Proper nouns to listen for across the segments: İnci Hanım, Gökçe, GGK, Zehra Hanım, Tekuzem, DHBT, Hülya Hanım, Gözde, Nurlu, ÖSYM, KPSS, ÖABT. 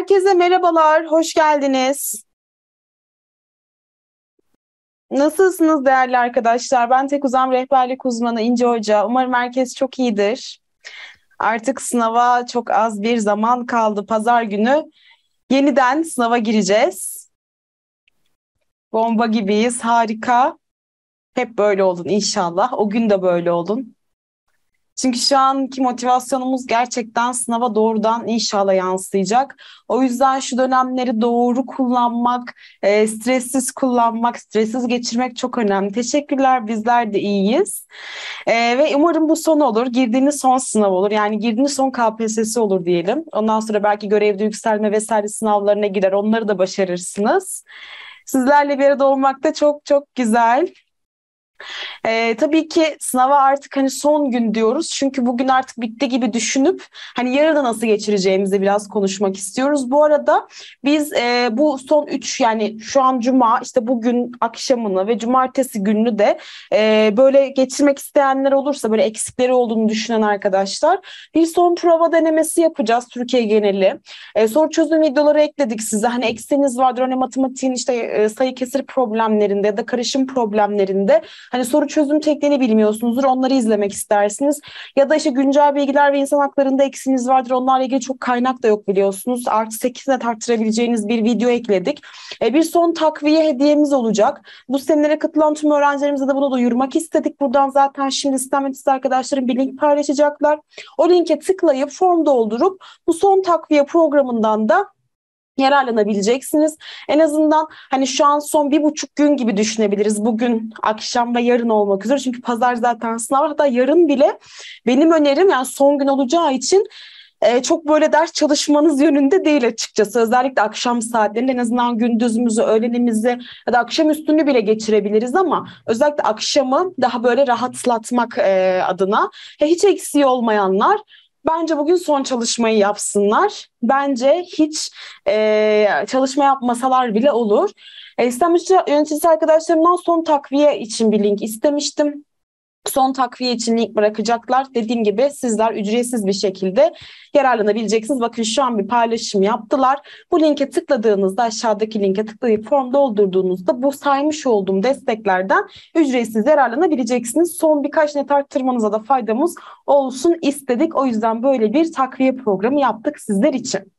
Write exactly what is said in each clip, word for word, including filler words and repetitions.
Herkese merhabalar, hoş geldiniz. Nasılsınız değerli arkadaşlar? Ben Tekuzem Rehberlik Uzmanı İnci Hoca. Umarım herkes çok iyidir. Artık sınava çok az bir zaman kaldı. Pazar günü yeniden sınava gireceğiz. Bomba gibiyiz, harika. Hep böyle olun inşallah. O gün de böyle olun. Çünkü şu anki motivasyonumuz gerçekten sınava doğrudan inşallah yansıyacak. O yüzden şu dönemleri doğru kullanmak, e, stressiz kullanmak, stressiz geçirmek çok önemli. Teşekkürler, bizler de iyiyiz. E, ve umarım bu son olur, girdiğiniz son sınav olur. Yani girdiğiniz son K P S S olur diyelim. Ondan sonra belki görevde yükselme vesaire sınavlarına girer, onları da başarırsınız. Sizlerle bir arada olmak da çok çok güzel. Ee, tabii ki sınava artık hani son gün diyoruz çünkü bugün artık bitti gibi düşünüp hani yarın da nasıl geçireceğimizi biraz konuşmak istiyoruz. Bu arada biz e, bu son üç, yani şu an cuma, işte bugün akşamını ve cumartesi gününü de e, böyle geçirmek isteyenler olursa, böyle eksikleri olduğunu düşünen arkadaşlar, bir son prova denemesi yapacağız Türkiye geneli. E, soru çözüm videoları ekledik size, hani eksiğiniz vardır hani matematiğin işte e, sayı kesir problemlerinde ya da karışım problemlerinde. Hani soru çözüm tekniğini bilmiyorsunuzdur, onları izlemek istersiniz. Ya da işte güncel bilgiler ve insan haklarında eksiniz vardır, onlarla ilgili çok kaynak da yok biliyorsunuz. Artı sekizine tartışabileceğiniz bir video ekledik. E, bir son takviye hediyemiz olacak. Bu seminere katılan tüm öğrencilerimize de bunu duyurmak istedik. Buradan zaten şimdi sistem yöneticisi arkadaşlarım bir link paylaşacaklar. O linke tıklayıp form doldurup bu son takviye programından da yararlanabileceksiniz. En azından hani şu an son bir buçuk gün gibi düşünebiliriz. Bugün, akşam ve yarın olmak üzere. Çünkü pazar zaten sınav. Hatta yarın bile benim önerim, yani son gün olacağı için Ee, çok böyle ders çalışmanız yönünde değil açıkçası. Özellikle akşam saatlerinde en azından gündüzümüzü, öğlenimizi ya da akşam üstünü bile geçirebiliriz ama özellikle akşamı daha böyle rahatlatmak e, adına e, hiç eksiği olmayanlar bence bugün son çalışmayı yapsınlar. Bence hiç e, çalışma yapmasalar bile olur. E, sistem yöneticisi arkadaşlarımdan son takviye için bir link istemiştim. Son takviye için link bırakacaklar. Dediğim gibi sizler ücretsiz bir şekilde yararlanabileceksiniz. Bakın şu an bir paylaşım yaptılar. Bu linke tıkladığınızda, aşağıdaki linke tıklayıp form doldurduğunuzda bu saymış olduğum desteklerden ücretsiz yararlanabileceksiniz. Son birkaç net arttırmanıza da faydamız olsun istedik. O yüzden böyle bir takviye programı yaptık sizler için.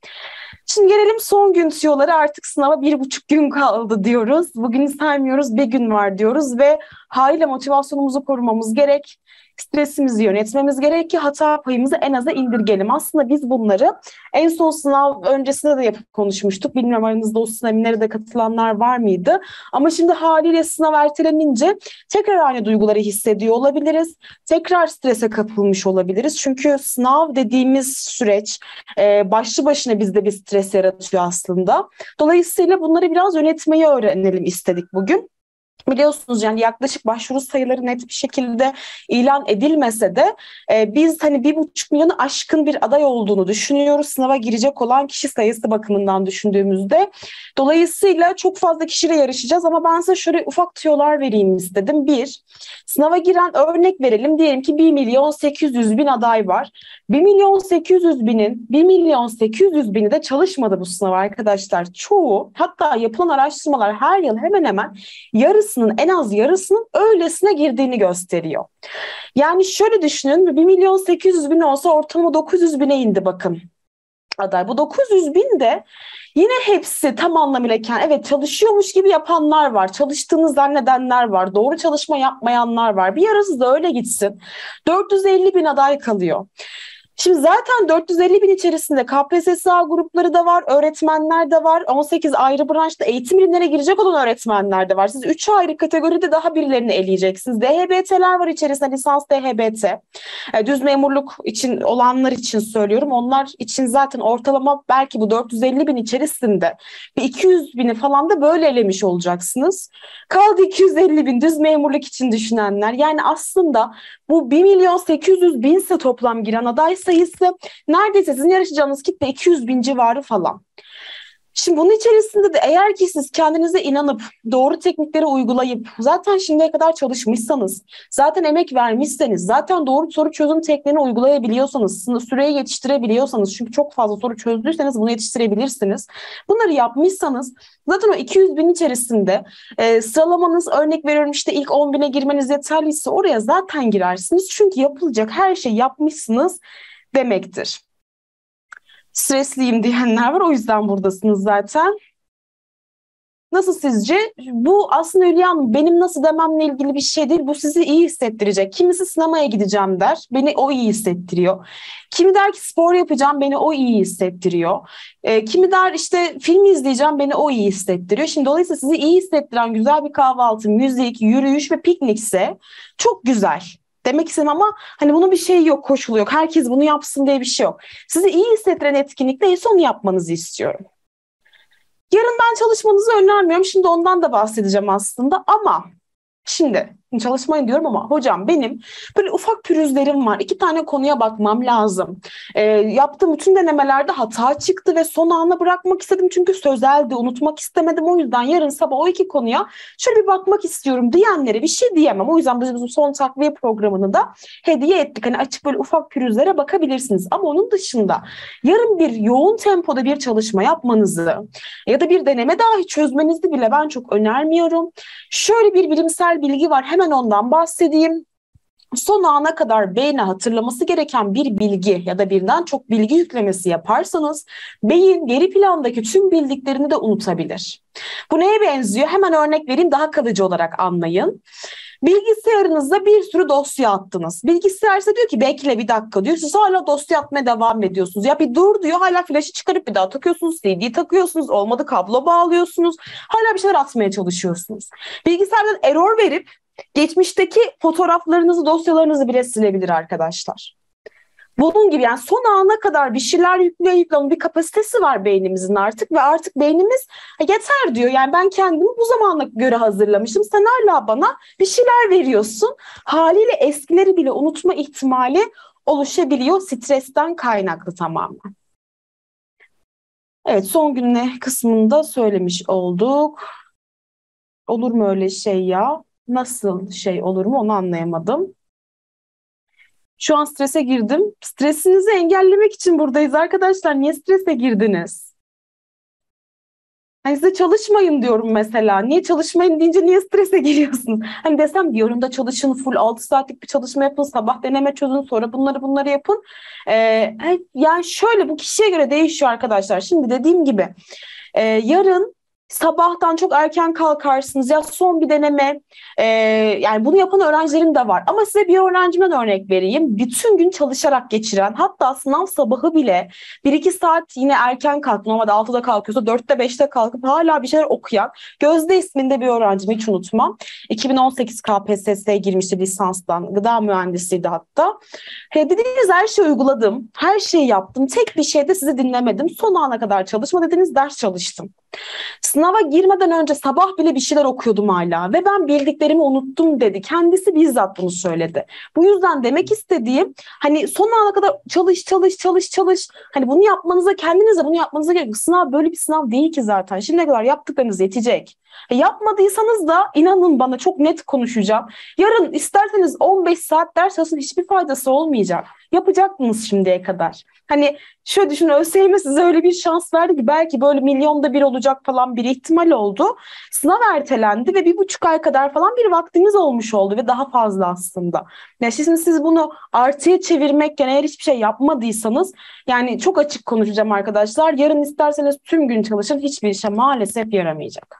Şimdi gelelim son gün tüyoları. Artık sınava bir buçuk gün kaldı diyoruz. Bugünü saymıyoruz, bir gün var diyoruz ve haliyle motivasyonumuzu korumamız gerek. Stresimizi yönetmemiz gerek ki hata payımızı en aza indirgelim. Aslında biz bunları en son sınav öncesinde de yapıp konuşmuştuk. Bilmiyorum aranızda o seminere de katılanlar var mıydı? Ama şimdi haliyle sınav ertelenince tekrar aynı duyguları hissediyor olabiliriz. Tekrar strese kapılmış olabiliriz. Çünkü sınav dediğimiz süreç e, başlı başına bizde bir stres yaratıyor aslında. Dolayısıyla bunları biraz yönetmeyi öğrenelim istedik bugün. Biliyorsunuz yani yaklaşık başvuru sayıları net bir şekilde ilan edilmese de e, biz hani bir buçuk milyonu aşkın bir aday olduğunu düşünüyoruz. Sınava girecek olan kişi sayısı bakımından düşündüğümüzde. Dolayısıyla çok fazla kişiyle yarışacağız ama ben size şöyle ufak tüyolar vereyim istedim. Bir, sınava giren, örnek verelim, diyelim ki bir milyon sekiz yüz bin aday var. bir milyon sekiz yüz binin bir milyon sekiz yüz bini de çalışmadı bu sınava arkadaşlar. Çoğu, hatta yapılan araştırmalar her yıl hemen hemen yarısı, en az yarısının öylesine girdiğini gösteriyor. Yani şöyle düşünün, bir milyon sekiz yüz bin olsa ortalama dokuz yüz bine indi bakın aday. Bu dokuz yüz bin de yine hepsi tam anlamıyla, evet, çalışıyormuş gibi yapanlar var, çalıştığını zannedenler var, doğru çalışma yapmayanlar var. Bir yarısı da öyle gitsin. dört yüz elli bin aday kalıyor. Şimdi zaten dört yüz elli bin içerisinde K P S S grupları da var, öğretmenler de var, on sekiz ayrı branşta eğitim bilimlerine girecek olan öğretmenler de var. Siz üç ayrı kategoride daha birilerini eleyeceksiniz. D H B T'ler var içerisinde, lisans D H B T. Düz memurluk için olanlar için söylüyorum. Onlar için zaten ortalama belki bu dört yüz elli bin içerisinde bir iki yüz bini falan da böyle elemiş olacaksınız. Kaldı iki yüz elli bin düz memurluk için düşünenler. Yani aslında bu bir milyon sekiz yüz bin ise toplam giren aday sayısı, neredeyse sizin yarışacağınız kitle iki yüz bin civarı falan. Şimdi bunun içerisinde de eğer ki siz kendinize inanıp, doğru teknikleri uygulayıp, zaten şimdiye kadar çalışmışsanız, zaten emek vermişseniz, zaten doğru soru çözüm tekniğini uygulayabiliyorsanız, süreye yetiştirebiliyorsanız, çünkü çok fazla soru çözdüyseniz bunu yetiştirebilirsiniz. Bunları yapmışsanız zaten o iki yüz bin içerisinde e, sıralamanız, örnek veriyorum işte ilk on bine girmeniz yeterliyse oraya zaten girersiniz. Çünkü yapılacak her şeyi yapmışsınız demektir. Stresliyim diyenler var. O yüzden buradasınız zaten. Nasıl sizce? Bu aslında Hülya Hanım benim nasıl dememle ilgili bir şey değil. Bu sizi iyi hissettirecek. Kimisi sinemaya gideceğim der. Beni o iyi hissettiriyor. Kimi der ki spor yapacağım. Beni o iyi hissettiriyor. E, kimi der işte film izleyeceğim. Beni o iyi hissettiriyor. Şimdi dolayısıyla sizi iyi hissettiren güzel bir kahvaltı, müzik, yürüyüş ve piknikse çok güzel. Demek istedim ama hani bunun bir şeyi yok, koşulu yok. Herkes bunu yapsın diye bir şey yok. Sizi iyi hissettiren etkinlik neyse onu yapmanızı istiyorum. Yarın ben çalışmanızı önermiyorum. Şimdi ondan da bahsedeceğim aslında ama şimdi çalışmayın diyorum ama hocam benim böyle ufak pürüzlerim var. İki tane konuya bakmam lazım. E, yaptığım bütün denemelerde hata çıktı ve son ana bırakmak istedim. Çünkü sözeldi, unutmak istemedim. O yüzden yarın sabah o iki konuya şöyle bir bakmak istiyorum diyenlere bir şey diyemem. O yüzden biz bu son takviye programını da hediye ettik. Hani açık böyle ufak pürüzlere bakabilirsiniz. Ama onun dışında yarın bir yoğun tempoda bir çalışma yapmanızı ya da bir deneme dahi çözmenizi bile ben çok önermiyorum. Şöyle bir bilimsel bilgi var. Hemen Hemen ondan bahsedeyim. Son ana kadar beyne hatırlaması gereken bir bilgi ya da birden çok bilgi yüklemesi yaparsanız beyin geri plandaki tüm bildiklerini de unutabilir. Bu neye benziyor? Hemen örnek vereyim, daha kalıcı olarak anlayın. Bilgisayarınızda bir sürü dosya attınız. Bilgisayarsa diyor ki bekle bir dakika diyor. Siz hala dosya atmaya devam ediyorsunuz. Ya bir dur diyor, hala flaşı çıkarıp bir daha takıyorsunuz. C D'yi takıyorsunuz. Olmadı kablo bağlıyorsunuz. Hala bir şeyler atmaya çalışıyorsunuz. Bilgisayardan error verip geçmişteki fotoğraflarınızı, dosyalarınızı bile silebilir arkadaşlar. Bunun gibi yani son ana kadar bir şeyler yükleye yükleme bir kapasitesi var beynimizin artık ve artık beynimiz yeter diyor. Yani ben kendimi bu zamana göre hazırlamıştım. Sen hala bana bir şeyler veriyorsun. Haliyle eskileri bile unutma ihtimali oluşabiliyor stresten kaynaklı tamamen. Evet, son gününe kısmında söylemiş olduk. Olur mu öyle şey ya? Nasıl şey olur mu onu anlayamadım. Şu an strese girdim. Stresinizi engellemek için buradayız arkadaşlar. Niye strese girdiniz? Hani size çalışmayın diyorum mesela. Niye çalışmayın deyince niye strese giriyorsunuz? Hani desem diyorum da çalışın full altı saatlik bir çalışma yapın. Sabah deneme çözün, sonra bunları bunları yapın. Ee, yani şöyle bu kişiye göre değişiyor arkadaşlar. Şimdi dediğim gibi e, yarın sabahtan çok erken kalkarsınız ya son bir deneme e, yani bunu yapan öğrencilerim de var ama size bir öğrencimden örnek vereyim. Bütün gün çalışarak geçiren, hatta sınav sabahı bile bir iki saat yine erken kalkıp normalde altıda kalkıyorsa dörtte beşte kalkıp hala bir şeyler okuyan Gözde isminde bir öğrencimi hiç unutmam. iki bin on sekiz K P S S'ye girmişti lisanstan, gıda mühendisiydi hatta. He, dediniz her şeyi uyguladım, her şeyi yaptım, tek bir şeyde sizi dinlemedim, son ana kadar çalışma dediniz, ders çalıştım. Sınava girmeden önce sabah bile bir şeyler okuyordum hala ve ben bildiklerimi unuttum dedi. Kendisi bizzat bunu söyledi. Bu yüzden demek istediğim hani son ana kadar çalış çalış çalış çalış. Hani bunu yapmanıza, kendinize bunu yapmanıza gerek yok. Sınav böyle bir sınav değil ki zaten. Şimdiye kadar yaptıklarınız yetecek. E yapmadıysanız da inanın bana çok net konuşacağım. Yarın isterseniz on beş saat ders çalışın, hiçbir faydası olmayacak. Yapacaktınız şimdiye kadar. Hani şöyle düşün, ÖSYM size öyle bir şans verdi ki belki böyle milyonda bir olacak falan bir ihtimal oldu. Sınav ertelendi ve bir buçuk ay kadar falan bir vaktiniz olmuş oldu ve daha fazla aslında. Yani şimdi siz bunu artıya çevirmekken eğer hiçbir şey yapmadıysanız, yani çok açık konuşacağım arkadaşlar. Yarın isterseniz tüm gün çalışın, hiçbir işe maalesef yaramayacak.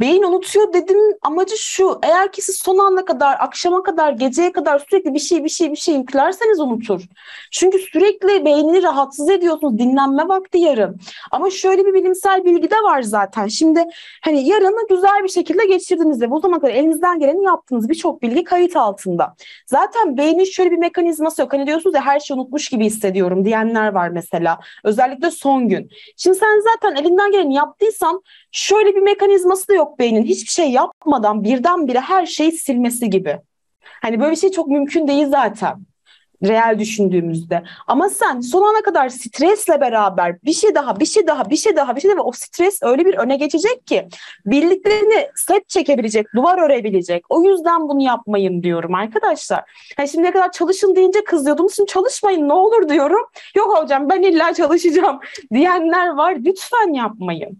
Beyin unutuyor dedim, amacı şu: eğer ki siz son ana kadar, akşama kadar, geceye kadar sürekli bir şey bir şey bir şey yüklerseniz unutur. Çünkü sürekli beynini rahatsız ediyorsunuz, dinlenme vakti yarın. Ama şöyle bir bilimsel bilgi de var zaten. Şimdi hani yarını güzel bir şekilde geçirdiniz de bu zamana kadar elinizden geleni yaptınız, birçok bilgi kayıt altında. Zaten beynin şöyle bir mekanizması yok. Hani diyorsunuz ya her şeyi unutmuş gibi hissediyorum diyenler var mesela. Özellikle son gün. Şimdi sen zaten elinden geleni yaptıysan şöyle bir mekanizması da yok beynin, hiçbir şey yapmadan birdenbire her şeyi silmesi gibi. Hani böyle bir şey çok mümkün değil zaten. Real düşündüğümüzde. Ama sen son ana kadar stresle beraber bir şey daha, bir şey daha, bir şey daha, bir şey daha, o stres öyle bir öne geçecek ki bildiklerini set çekebilecek, duvar örebilecek. O yüzden bunu yapmayın diyorum arkadaşlar. Yani şimdiye kadar çalışın deyince kızıyordum. Şimdi çalışmayın ne olur diyorum. Yok hocam ben illa çalışacağım diyenler var. Lütfen yapmayın.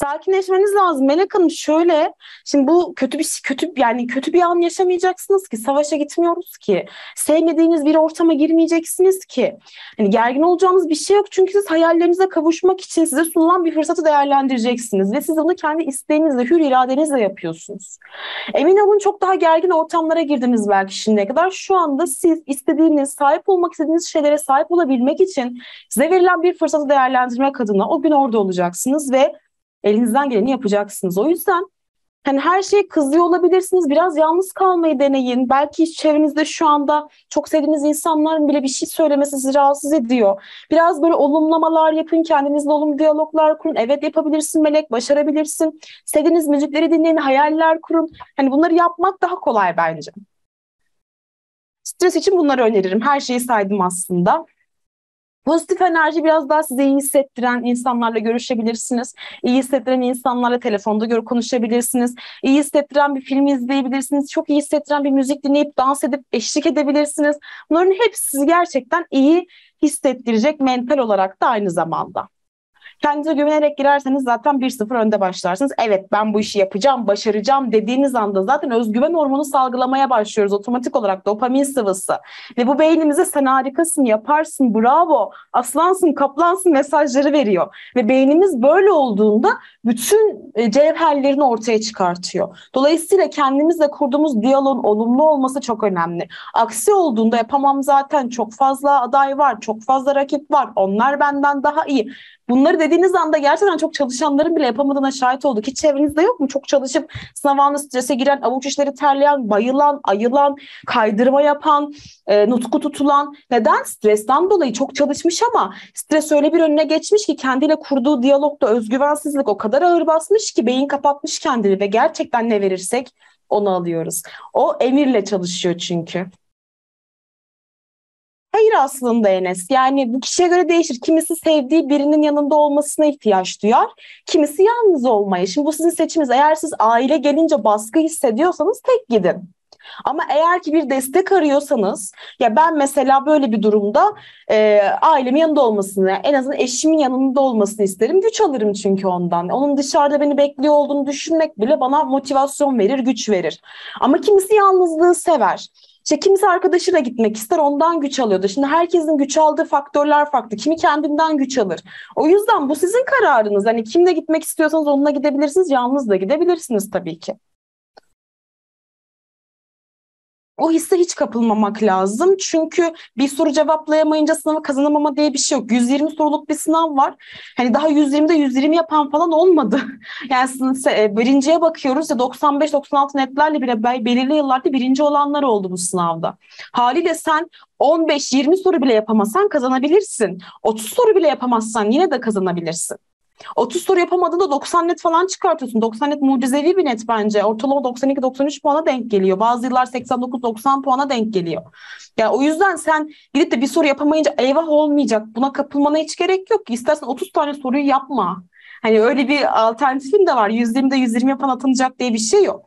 Sakinleşmeniz lazım. Melek Hanım şöyle, şimdi bu kötü bir kötü yani kötü bir an yaşamayacaksınız ki, savaşa gitmiyoruz ki, sevmediğiniz bir ortama girmeyeceksiniz ki, yani gergin olacağınız bir şey yok çünkü siz hayallerinize kavuşmak için size sunulan bir fırsatı değerlendireceksiniz ve siz bunu kendi isteğinizle, hür iradenizle yapıyorsunuz. Emin olun çok daha gergin ortamlara girdiniz belki şimdiye kadar. Şu anda siz istediğiniz, sahip olmak istediğiniz şeylere sahip olabilmek için size verilen bir fırsatı değerlendirmek adına o gün orada olacaksınız ve elinizden geleni yapacaksınız. O yüzden hani her şeye kızıyor olabilirsiniz. Biraz yalnız kalmayı deneyin. Belki çevrenizde şu anda çok sevdiğiniz insanların bile bir şey söylemesi sizi rahatsız ediyor. Biraz böyle olumlamalar yapın. Kendinizle olumlu diyaloglar kurun. Evet yapabilirsin Melek, başarabilirsin. Sevdiğiniz müzikleri dinleyin, hayaller kurun. Hani bunları yapmak daha kolay bence. Stres için bunları öneririm. Her şeyi saydım aslında. Pozitif enerji biraz daha size iyi hissettiren insanlarla görüşebilirsiniz. İyi hissettiren insanlarla telefonda konuşabilirsiniz. İyi hissettiren bir film izleyebilirsiniz. Çok iyi hissettiren bir müzik dinleyip dans edip eşlik edebilirsiniz. Bunların hepsi sizi gerçekten iyi hissettirecek mental olarak da aynı zamanda. Kendinize güvenerek girerseniz zaten bir sıfır önde başlarsınız. Evet ben bu işi yapacağım, başaracağım dediğiniz anda zaten özgüven hormonu salgılamaya başlıyoruz. Otomatik olarak dopamin sıvısı. Ve bu beynimize sen harikasın, yaparsın, bravo, aslansın, kaplansın mesajları veriyor. Ve beynimiz böyle olduğunda bütün cevherlerini ortaya çıkartıyor. Dolayısıyla kendimizle kurduğumuz diyaloğun olumlu olması çok önemli. Aksi olduğunda yapamam zaten, çok fazla aday var, çok fazla rakip var, onlar benden daha iyi. Bunları dediğiniz anda gerçekten çok çalışanların bile yapamadığına şahit olduk. Hiç çevrenizde yok mu? Çok çalışıp sınav anı strese giren, avuç işleri terleyen, bayılan, ayılan, kaydırma yapan, e, nutku tutulan. Neden? Stresten dolayı çok çalışmış ama stres öyle bir önüne geçmiş ki kendiyle kurduğu diyalogda özgüvensizlik o kadar ağır basmış ki beyin kapatmış kendini ve gerçekten ne verirsek onu alıyoruz. O emirle çalışıyor çünkü. Hayır aslında Enes. Yani bu kişiye göre değişir. Kimisi sevdiği birinin yanında olmasına ihtiyaç duyar. Kimisi yalnız olmaya. Şimdi bu sizin seçiminiz. Eğer siz aile gelince baskı hissediyorsanız tek gidin. Ama eğer ki bir destek arıyorsanız, ya ben mesela böyle bir durumda e, ailemin yanında olmasını, en azından eşimin yanında olmasını isterim. Güç alırım çünkü ondan. Onun dışarıda beni bekliyor olduğunu düşünmek bile bana motivasyon verir, güç verir. Ama kimisi yalnızlığı sever. İşte kimisi arkadaşıyla gitmek ister, ondan güç alıyordu. Şimdi herkesin güç aldığı faktörler farklı. Kimi kendinden güç alır. O yüzden bu sizin kararınız. Hani kimle gitmek istiyorsanız onunla gidebilirsiniz, yalnız da gidebilirsiniz tabii ki. O hisse hiç kapılmamak lazım. Çünkü bir soru cevaplayamayınca sınavı kazanamama diye bir şey yok. yüz yirmi soruluk bir sınav var. Hani daha yüz yirmide yüz yirmi yapan falan olmadı. Yani birinciye bakıyoruz ya doksan beş doksan altı netlerle bile belirli yıllarda birinci olanlar oldu bu sınavda. Haliyle sen on beş yirmi soru bile yapamazsan kazanabilirsin. otuz soru bile yapamazsan yine de kazanabilirsin. otuz soru yapamadığında doksan net falan çıkartıyorsun. doksan net mucizevi bir net bence. Ortalama doksan iki doksan üç puana denk geliyor. Bazı yıllar seksen dokuz doksan puana denk geliyor. Yani o yüzden sen gidip de bir soru yapamayınca eyvah olmayacak, buna kapılmana hiç gerek yok ki. İstersen otuz tane soruyu yapma. Hani öyle bir alternatifim de var. yüz yirmide yüz yirmi yapan atanacak diye bir şey yok.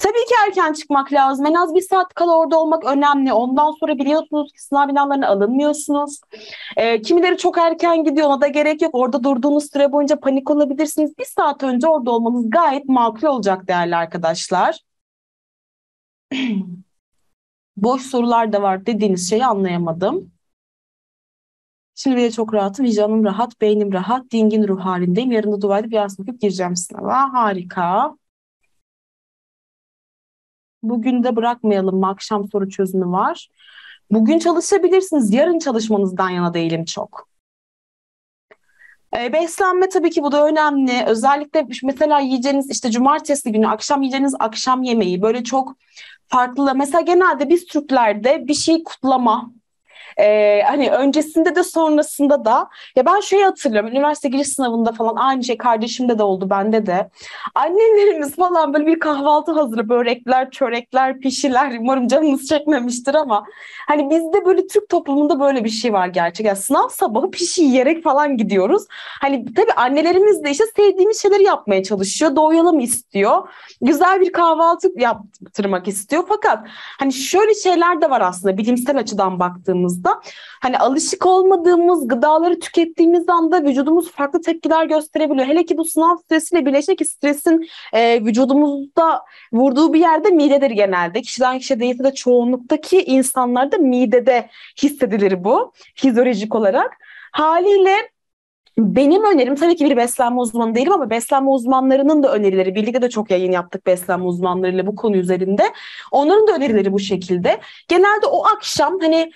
Tabii ki erken çıkmak lazım. En az bir saat kala orada olmak önemli. Ondan sonra biliyorsunuz ki sınav binalarına alınmıyorsunuz. E, kimileri çok erken gidiyor, ona da gerek yok. Orada durduğunuz süre boyunca panik olabilirsiniz. Bir saat önce orada olmanız gayet makul olacak değerli arkadaşlar. Boş sorular da var dediğiniz şeyi anlayamadım. Şimdi bile çok rahatım. Vicdanım rahat, beynim rahat, dingin ruh halindeyim. Yarın da dua edip yaz bakıp gireceğim sınava. Harika. Bugün de bırakmayalım mı? Akşam soru çözümü var. Bugün çalışabilirsiniz. Yarın çalışmanızdan yana değilim çok. E, beslenme tabii ki bu da önemli. Özellikle mesela yiyeceğiniz işte cumartesi günü akşam yiyeceğiniz akşam yemeği böyle çok farklı. Mesela genelde biz Türklerde bir şey kutlama, e, hani öncesinde de sonrasında da ya ben şeyi hatırlıyorum, üniversite giriş sınavında falan aynı şey kardeşimde de oldu, bende de. Annelerimiz falan böyle bir kahvaltı hazırı, börekler, çörekler, pişiler, umarım canınız çekmemiştir ama hani bizde böyle Türk toplumunda böyle bir şey var gerçekten. Yani sınav sabahı pişi yiyerek falan gidiyoruz. Hani tabii annelerimiz de işte sevdiğimiz şeyleri yapmaya çalışıyor, doyalım istiyor, güzel bir kahvaltı yaptırmak istiyor. Fakat hani şöyle şeyler de var aslında bilimsel açıdan baktığımızda. Hani alışık olmadığımız gıdaları tükettiğimiz anda vücudumuz farklı tepkiler gösterebiliyor. Hele ki bu sınav stresiyle birleşik ki stresin e, vücudumuzda vurduğu bir yerde midedir genelde. Kişiden kişiye değilse de çoğunluktaki insanlarda midede hissedilir bu fizyolojik olarak. Haliyle benim önerim, tabii ki bir beslenme uzmanı değilim ama beslenme uzmanlarının da önerileri, birlikte de çok yayın yaptık beslenme uzmanlarıyla bu konu üzerinde. Onların da önerileri bu şekilde. Genelde o akşam hani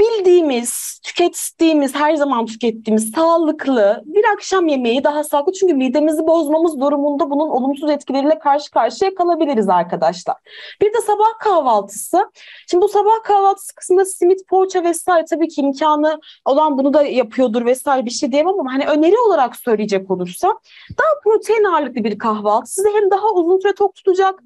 bildiğimiz, tükettiğimiz, her zaman tükettiğimiz sağlıklı bir akşam yemeği daha sağlıklı. Çünkü midemizi bozmamız durumunda bunun olumsuz etkileriyle karşı karşıya kalabiliriz arkadaşlar. Bir de sabah kahvaltısı. Şimdi bu sabah kahvaltısı kısmında simit, poğaça vesaire, tabii ki imkanı olan bunu da yapıyordur vesaire, bir şey diyemem ama hani öneri olarak söyleyecek olursam daha protein ağırlıklı bir kahvaltı sizi hem daha uzun süre tok tutacak,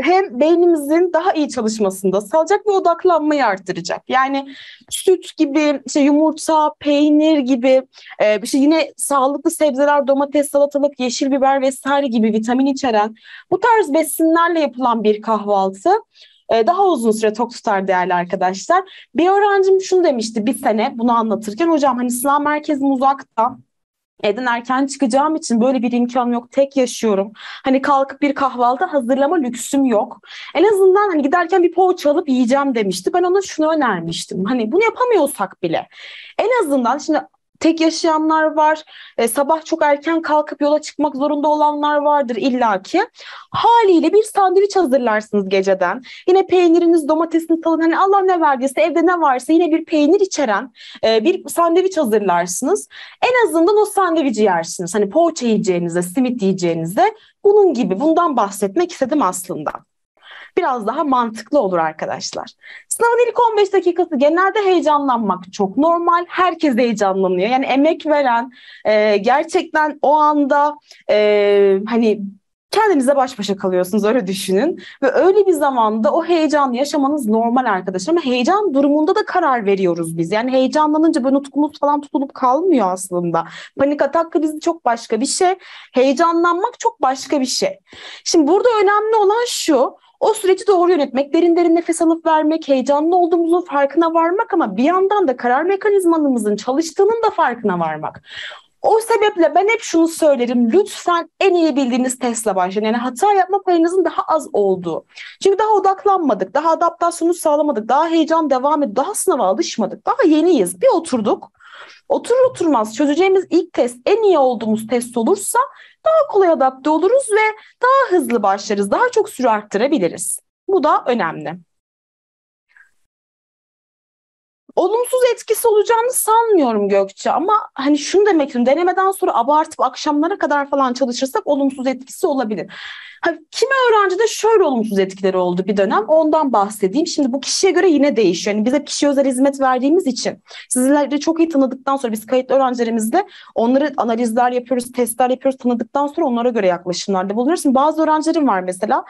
hem beynimizin daha iyi çalışmasında sağlayacak ve odaklanmayı arttıracak. Yani süt gibi, işte yumurta, peynir gibi, e, işte yine sağlıklı sebzeler, domates, salatalık, yeşil biber vesaire gibi vitamin içeren bu tarz besinlerle yapılan bir kahvaltı e, daha uzun süre tok tutar değerli arkadaşlar. Bir öğrencim şunu demişti bir sene bunu anlatırken, hocam hani sınav merkezim uzakta, evden erken çıkacağım için böyle bir imkan yok, tek yaşıyorum. Hani kalkıp bir kahvaltı hazırlama lüksüm yok. En azından hani giderken bir poğaça alıp yiyeceğim demişti. Ben ona şunu önermiştim. Hani bunu yapamıyorsak bile en azından şimdi tek yaşayanlar var. E, sabah çok erken kalkıp yola çıkmak zorunda olanlar vardır illaki. Haliyle bir sandviç hazırlarsınız geceden. Yine peyniriniz, domatesiniz, salın, hani Allah ne verdiyse, evde ne varsa yine bir peynir içeren e, bir sandviç hazırlarsınız. En azından o sandviçi yersiniz. Hani poğaça yiyeceğinize, simit yiyeceğinize, bunun gibi, bundan bahsetmek istedim aslında. Biraz daha mantıklı olur arkadaşlar. Sınavın ilk on beş dakikası genelde heyecanlanmak çok normal. Herkes heyecanlanıyor. Yani emek veren, e, gerçekten o anda e, hani kendinize baş başa kalıyorsunuz, öyle düşünün. Ve öyle bir zamanda o heyecanı yaşamanız normal arkadaşlar. Ama heyecan durumunda da karar veriyoruz biz. Yani heyecanlanınca böyle nutkumuz falan tutulup kalmıyor aslında. Panik atak krizi çok başka bir şey. Heyecanlanmak çok başka bir şey. Şimdi burada önemli olan şu: o süreci doğru yönetmek, derin derin nefes alıp vermek, heyecanlı olduğumuzun farkına varmak ama bir yandan da karar mekanizmanımızın çalıştığının da farkına varmak. O sebeple ben hep şunu söylerim: lütfen en iyi bildiğiniz testle başlayın. Yani hata yapma payınızın daha az olduğu. Çünkü daha odaklanmadık, daha adaptasyonu sağlamadık, daha heyecan devam ediyor, daha sınava alışmadık, daha yeniyiz. Bir oturduk, oturur oturmaz çözeceğimiz ilk test en iyi olduğumuz test olursa daha kolay adapte oluruz ve daha hızlı başlarız, daha çok süre arttırabiliriz. Bu da önemli. Olumsuz etkisi olacağını sanmıyorum Gökçe ama hani şunu demek istiyorum: denemeden sonra abartıp akşamlara kadar falan çalışırsak olumsuz etkisi olabilir. Kimi öğrencide şöyle olumsuz etkileri oldu bir dönem, ondan bahsedeyim. Şimdi bu kişiye göre yine değişiyor. Yani biz hep kişiye özel hizmet verdiğimiz için sizleri çok iyi tanıdıktan sonra biz kayıtlı öğrencilerimizde onları analizler yapıyoruz, testler yapıyoruz, tanıdıktan sonra onlara göre yaklaşımlarda bulunuyoruz. Şimdi bazı öğrencilerim var mesela.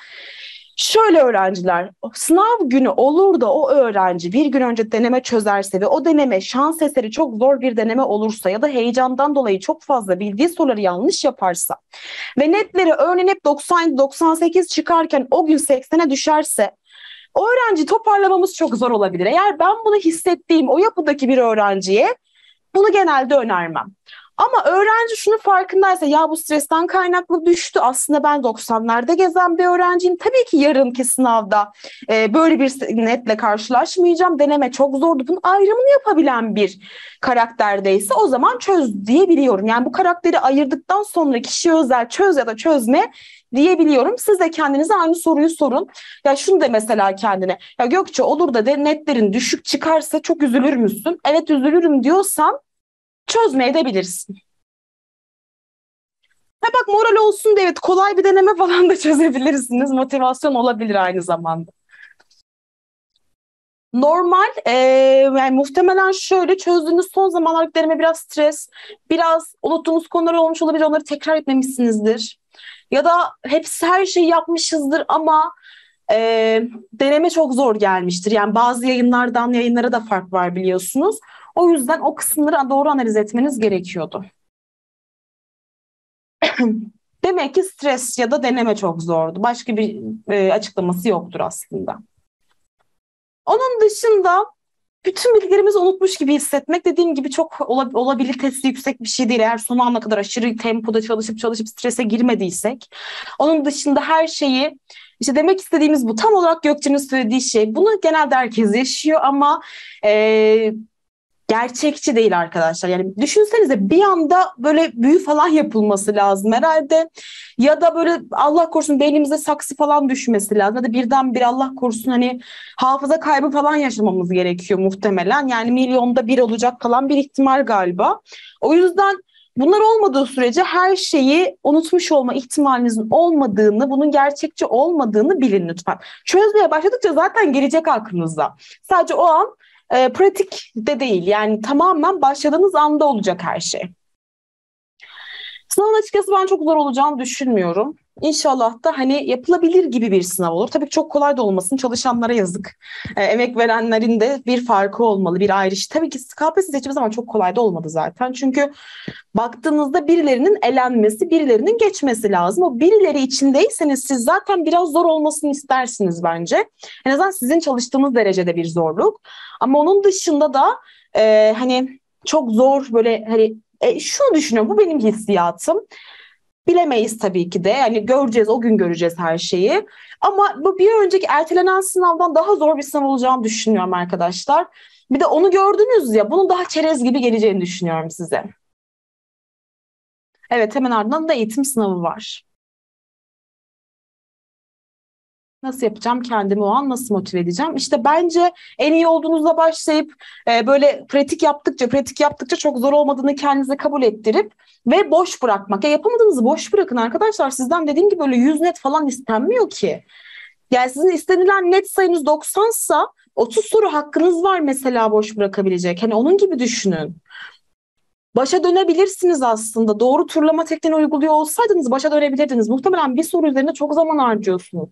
Şöyle öğrenciler, sınav günü olur da o öğrenci bir gün önce deneme çözerse ve o deneme şans eseri çok zor bir deneme olursa ya da heyecandan dolayı çok fazla bildiği soruları yanlış yaparsa ve netleri örneğin hep doksan doksan sekiz çıkarken o gün seksene düşerse, o öğrenci toparlamamız çok zor olabilir. Eğer ben bunu hissettiğim o yapıdaki bir öğrenciye bunu genelde önermem. Ama öğrenci şunu farkındaysa, ya bu stresten kaynaklı düştü, aslında ben doksanlarda gezen bir öğrenciyim, tabii ki yarınki sınavda e, böyle bir netle karşılaşmayacağım, deneme çok zordu, bunun ayrımını yapabilen bir karakterdeyse o zaman çöz diyebiliyorum. Yani bu karakteri ayırdıktan sonra kişiye özel çöz ya da çözme diyebiliyorum. Siz de kendinize aynı soruyu sorun. Ya şunu de mesela kendine: ya Gökçe, olur da de netlerin düşük çıkarsa çok üzülür müsün? Evet, üzülürüm diyorsan çözmeye de bilirsin. Ha bak, moral olsun da evet, kolay bir deneme falan da çözebilirsiniz. Motivasyon olabilir aynı zamanda. Normal, e, yani muhtemelen şöyle çözdüğünüz son zamanlarda deneme biraz stres, biraz unuttuğunuz konular olmuş olabilir, onları tekrar etmemişsinizdir. Ya da hepsi her şeyi yapmışızdır ama e, deneme çok zor gelmiştir. Yani bazı yayınlardan yayınlara da fark var biliyorsunuz. O yüzden o kısımları doğru analiz etmeniz gerekiyordu. Demek ki stres ya da deneme çok zordu. Başka bir e, açıklaması yoktur aslında. Onun dışında bütün bilgilerimizi unutmuş gibi hissetmek, dediğim gibi çok olabilitesi yüksek bir şey değil. Eğer son ana kadar aşırı tempoda çalışıp çalışıp strese girmediysek. Onun dışında her şeyi, işte demek istediğimiz bu. Tam olarak Gökçe'nin söylediği şey. Bunu genelde herkes yaşıyor ama e, gerçekçi değil arkadaşlar. Yani düşünsenize bir anda böyle büyü falan yapılması lazım herhalde. Ya da böyle Allah korusun beynimize saksı falan düşmesi lazım. Ya da birdenbire Allah korusun hani hafıza kaybı falan yaşamamız gerekiyor muhtemelen. Yani milyonda bir olacak falan bir ihtimal galiba. O yüzden bunlar olmadığı sürece her şeyi unutmuş olma ihtimalinizin olmadığını, bunun gerçekçi olmadığını bilin lütfen. Çözmeye başladıkça zaten gelecek aklınıza. Sadece o an E, pratik de değil, yani tamamen başladığınız anda olacak her şey. Sınavın açıkçası ben çok zor olacağını düşünmüyorum. İnşallah da hani yapılabilir gibi bir sınav olur. Tabii ki çok kolay da olmasın, çalışanlara yazık. E, emek verenlerin de bir farkı olmalı, bir ayrıştı. Tabii ki K P S S seçimi zaman çok kolay da olmadı zaten. Çünkü baktığınızda birilerinin elenmesi, birilerinin geçmesi lazım. O birileri içindeyseniz siz zaten biraz zor olmasını istersiniz bence. En azından sizin çalıştığınız derecede bir zorluk. Ama onun dışında da e, hani çok zor böyle hani e, şunu düşünüyorum, bu benim hissiyatım. Bilemeyiz tabii ki de. Yani göreceğiz, o gün göreceğiz her şeyi. Ama bu bir önceki ertelenen sınavdan daha zor bir sınav olacağını düşünüyorum arkadaşlar. Bir de onu gördünüz ya, bunun daha çerez gibi geleceğini düşünüyorum size. Evet, hemen ardından da eğitim sınavı var. Nasıl yapacağım kendimi o an, nasıl motive edeceğim? İşte bence en iyi olduğunuzla başlayıp e, böyle pratik yaptıkça, pratik yaptıkça çok zor olmadığını kendinize kabul ettirip ve boş bırakmak. Ya yapamadığınızı boş bırakın arkadaşlar. Sizden dediğim gibi böyle yüz net falan istenmiyor ki. Yani sizin istenilen net sayınız doksansa otuz soru hakkınız var mesela boş bırakabilecek. Hani onun gibi düşünün. Başa dönebilirsiniz aslında. Doğru turlama tekniğini uyguluyor olsaydınız başa dönebilirdiniz. Muhtemelen bir soru üzerinde çok zaman harcıyorsunuz.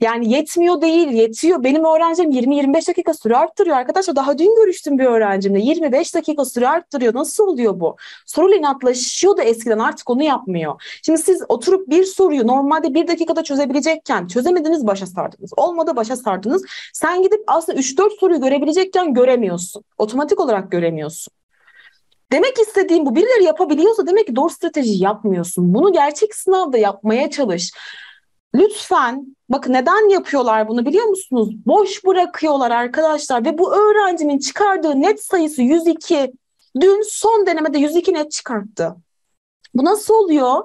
Yani yetmiyor değil, yetiyor. Benim öğrencim yirmi yirmi beş dakika süre arttırıyor arkadaşlar. Daha dün görüştüm bir öğrencimle. yirmi beş dakika süre arttırıyor. Nasıl oluyor bu? Soruyla inatlaşıyor da eskiden, artık onu yapmıyor. Şimdi siz oturup bir soruyu normalde bir dakikada çözebilecekken çözemediniz, başa sardınız. Olmadı, başa sardınız. Sen gidip aslında üç dört soruyu görebilecekken göremiyorsun. Otomatik olarak göremiyorsun. Demek istediğim bu. Birileri yapabiliyorsa demek ki doğru strateji yapmıyorsun. Bunu gerçek sınavda yapmaya çalış. Lütfen bakın, neden yapıyorlar bunu biliyor musunuz? Boş bırakıyorlar arkadaşlar ve bu öğrencimin çıkardığı net sayısı yüz iki. Dün son denemede yüz iki net çıkarttı. Bu nasıl oluyor?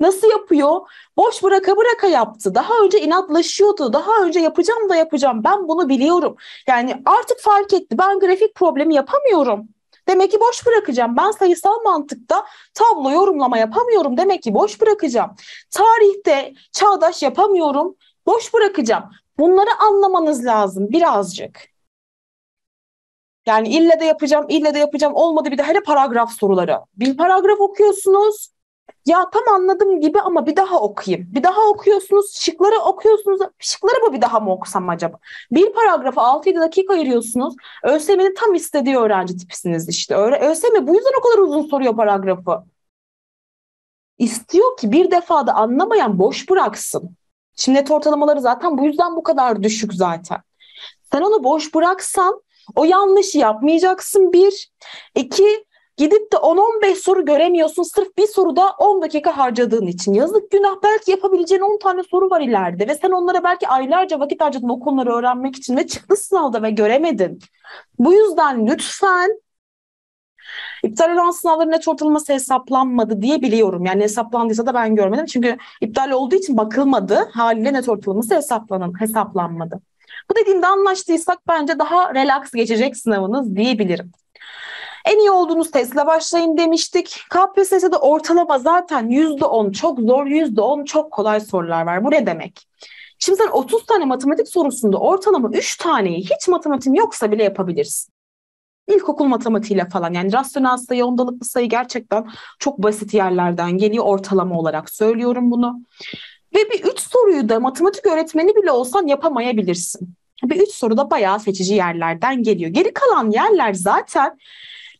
Nasıl yapıyor? Boş bıraka bıraka yaptı. Daha önce inatlaşıyordu. Daha önce yapacağım da yapacağım. Ben bunu biliyorum. Yani artık fark etti. Ben grafik problemi yapamıyorum. Demek ki boş bırakacağım. Ben sayısal mantıkta tablo yorumlama yapamıyorum. Demek ki boş bırakacağım. Tarihte çağdaş yapamıyorum. Boş bırakacağım. Bunları anlamanız lazım birazcık. Yani ille de yapacağım, ille de yapacağım. Olmadı bir de hele paragraf soruları. Bir paragraf okuyorsunuz. Ya tam anladım gibi ama bir daha okuyayım. Bir daha okuyorsunuz, şıkları okuyorsunuz. Şıkları mı bir daha mı okusam acaba? Bir paragrafı altı yedi dakika ayırıyorsunuz. ÖSYM'nin tam istediği öğrenci tipisiniz işte. ÖSYM bu yüzden o kadar uzun soruyor paragrafı. İstiyor ki bir defada anlamayan boş bıraksın. Şimdi net ortalamaları zaten bu yüzden bu kadar düşük zaten. Sen onu boş bıraksan o yanlışı yapmayacaksın bir. İki, gidip de on on beş soru göremiyorsun sırf bir soruda on dakika harcadığın için. Yazık, günah. Belki yapabileceğin on tane soru var ileride ve sen onlara belki aylarca vakit harcadın o konuları öğrenmek için ve çıktı sınavda ve göremedin. Bu yüzden lütfen, iptal olan sınavların net ortalaması hesaplanmadı diye biliyorum. Yani hesaplandıysa da ben görmedim çünkü iptal olduğu için bakılmadı. Haliyle net ortalaması hesaplanan, hesaplanmadı. Bu dediğimde anlaştıysak bence daha relax geçecek sınavınız diyebilirim. En iyi olduğunuz testle başlayın demiştik. K P S S'de ortalama zaten yüzde on çok zor, yüzde on çok kolay sorular var. Bu ne demek? Şimdi sen otuz tane matematik sorusunda ortalama üç taneyi hiç matematiğin yoksa bile yapabilirsin. İlkokul matematiğiyle falan, yani rasyonel sayı, ondalıklı sayı gerçekten çok basit yerlerden geliyor, ortalama olarak söylüyorum bunu. Ve bir üç soruyu da matematik öğretmeni bile olsan yapamayabilirsin. Bir üç soru da bayağı seçici yerlerden geliyor. Geri kalan yerler zaten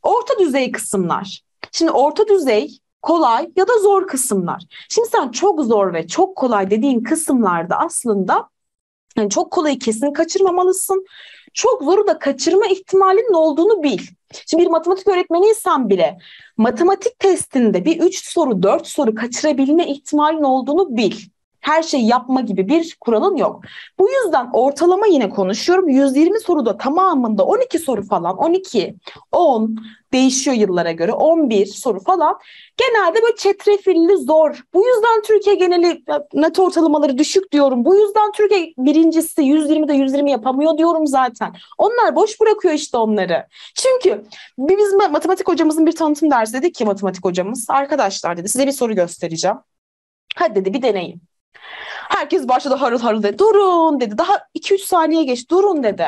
orta düzey kısımlar. Şimdi orta düzey, kolay ya da zor kısımlar. Şimdi sen çok zor ve çok kolay dediğin kısımlarda aslında yani çok kolayı kesin kaçırmamalısın. Çok zoru da kaçırma ihtimalinin olduğunu bil. Şimdi bir matematik öğretmeniysen bile matematik testinde bir üç soru, dört soru kaçırabilme ihtimalinin olduğunu bil. Her şeyi yapma gibi bir kuralın yok. Bu yüzden ortalama yine konuşuyorum. yüz yirmi soruda tamamında on iki soru falan, on iki, on değişiyor yıllara göre, on bir soru falan. Genelde böyle çetrefilli zor. Bu yüzden Türkiye geneli net ortalamaları düşük diyorum. Bu yüzden Türkiye birincisi yüz yirmide yüz yirmi yapamıyor diyorum zaten. Onlar boş bırakıyor işte onları. Çünkü biz matematik hocamızın bir tanıtım dersi dedik ki matematik hocamız. Arkadaşlar dedi size bir soru göstereceğim. Hadi dedi bir deneyin. Herkes başladı harıl harıl dedi. Durun dedi. Daha iki üç saniye geç. Durun dedi.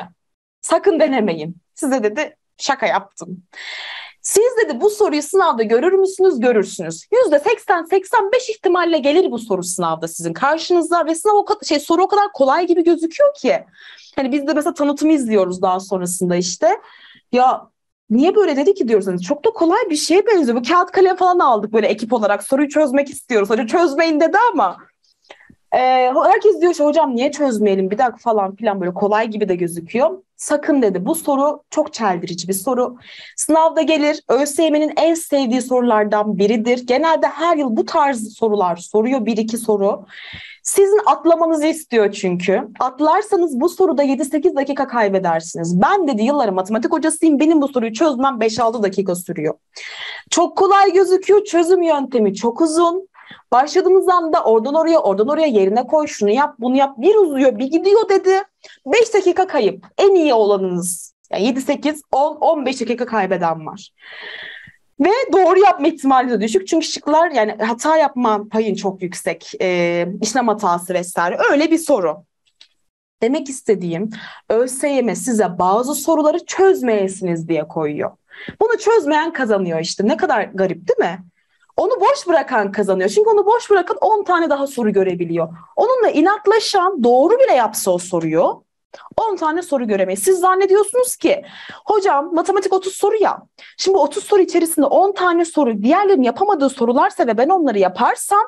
Sakın denemeyin. Size dedi şaka yaptım. Siz dedi bu soruyu sınavda görür müsünüz? Görürsünüz. yüzde seksen seksen beş ihtimalle gelir bu soru sınavda sizin karşınıza ve sınav o kadar, şey, soru o kadar kolay gibi gözüküyor ki. Hani biz de mesela tanıtımı izliyoruz daha sonrasında işte. Ya niye böyle dedi ki diyoruz. Yani çok da kolay bir şeye benziyor. Bu kağıt kalem falan aldık böyle ekip olarak. Soruyu çözmek istiyoruz. Hani çözmeyin dedi ama Ee, herkes diyor ki hocam niye çözmeyelim bir dakika falan filan böyle kolay gibi de gözüküyor. Sakın dedi bu soru çok çeldirici bir soru. Sınavda gelir. ÖSYM'nin en sevdiği sorulardan biridir. Genelde her yıl bu tarz sorular soruyor. Bir iki soru. Sizin atlamanızı istiyor çünkü. Atlarsanız bu soruda yedi sekiz dakika kaybedersiniz. Ben dedi yılların matematik hocasıyım. Benim bu soruyu çözmem beş altı dakika sürüyor. Çok kolay gözüküyor. Çözüm yöntemi çok uzun. Başladığınız anda oradan oraya, oradan oraya yerine koy, şunu yap, bunu yap. Bir uzuyor, bir gidiyor dedi. beş dakika kayıp. En iyi olanınız. Yani yedi, sekiz, on, on beş dakika kaybeden var. Ve doğru yapma ihtimali de düşük. Çünkü şıklar yani hata yapma payın çok yüksek. E, işlem hatası vesaire. Öyle bir soru. Demek istediğim ÖSYM size bazı soruları çözmeyesiniz diye koyuyor. Bunu çözmeyen kazanıyor işte. Ne kadar garip değil mi? Onu boş bırakan kazanıyor. Çünkü onu boş bırakan on tane daha soru görebiliyor. Onunla inatlaşan doğru bile yapsa o soruyu on tane soru göremeyiz. Siz zannediyorsunuz ki hocam matematik otuz soru ya. Şimdi otuz soru içerisinde on tane soru diğerlerinin yapamadığı sorularsa ve ben onları yaparsam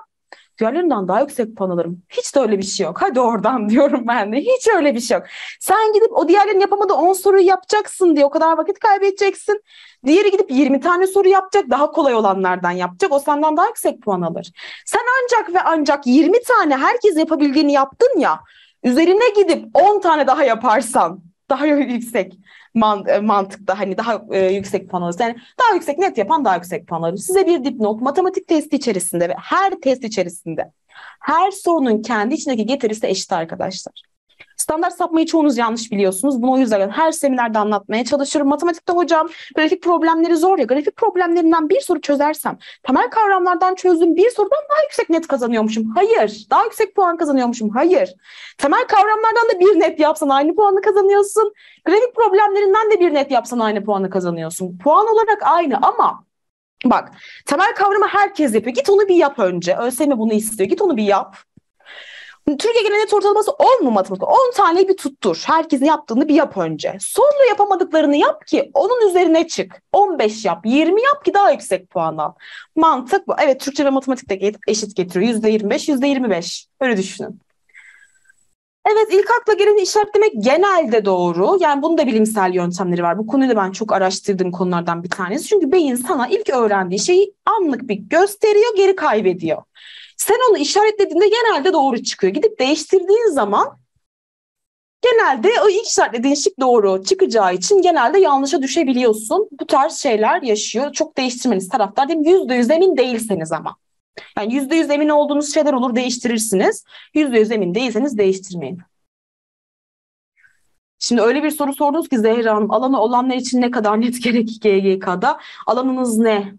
diğerlerinden daha yüksek puan alırım. Hiç de öyle bir şey yok. Hadi oradan diyorum ben de. Hiç öyle bir şey yok. Sen gidip o diğerlerinin yapamadığı on soruyu yapacaksın diye o kadar vakit kaybedeceksin. Diğeri gidip yirmi tane soru yapacak. Daha kolay olanlardan yapacak. O senden daha yüksek puan alır. Sen ancak ve ancak yirmi tane herkes yapabildiğini yaptın ya. Üzerine gidip on tane daha yaparsan daha yüksek mantıkta hani daha e, yüksek puan alır. Yani daha yüksek net yapan daha yüksek puan alır. Size bir dipnot matematik testi içerisinde ve her test içerisinde her sorunun kendi içindeki getirisi eşit arkadaşlar. Standart sapmayı çoğunuz yanlış biliyorsunuz. Bunu o yüzden her seminerde anlatmaya çalışıyorum. Matematikte hocam grafik problemleri zor ya. Grafik problemlerinden bir soru çözersem temel kavramlardan çözdüğüm bir sorudan daha yüksek net kazanıyormuşum. Hayır. Daha yüksek puan kazanıyormuşum. Hayır. Temel kavramlardan da bir net yapsan aynı puanı kazanıyorsun. Grafik problemlerinden de bir net yapsan aynı puanı kazanıyorsun. Puan olarak aynı ama bak temel kavramı herkes yapıyor. Git onu bir yap önce. ÖSYM bunu istiyor. Git onu bir yap. Türkiye genel net ortalaması on mu matematik? on tane bir tuttur. Herkesin yaptığını bir yap önce. Sonra yapamadıklarını yap ki onun üzerine çık. on beş yap, yirmi yap ki daha yüksek puan al. Mantık bu. Evet Türkçe ve matematik de eşit getiriyor. yüzde yirmi beş, yüzde yirmi beş. Öyle düşünün. Evet ilk akla geleni işaretlemek genelde doğru. Yani bunun da bilimsel yöntemleri var. Bu konuyu da ben çok araştırdığım konulardan bir tanesi. Çünkü beyin sana ilk öğrendiği şeyi anlık bir gösteriyor, geri kaybediyor. Sen onu işaretlediğinde genelde doğru çıkıyor. Gidip değiştirdiğin zaman genelde o ilk işaretlediğin şık doğru çıkacağı için genelde yanlışa düşebiliyorsun. Bu tarz şeyler yaşıyor. Çok değiştirmeniz taraftar değil mi? yüzde yüz emin değilseniz ama. Yani yüzde yüz emin olduğunuz şeyler olur değiştirirsiniz. yüzde yüz emin değilseniz değiştirmeyin. Şimdi öyle bir soru sordunuz ki Zehra Hanım alanı olanlar için ne kadar net gerek G G K'da? Alanınız ne?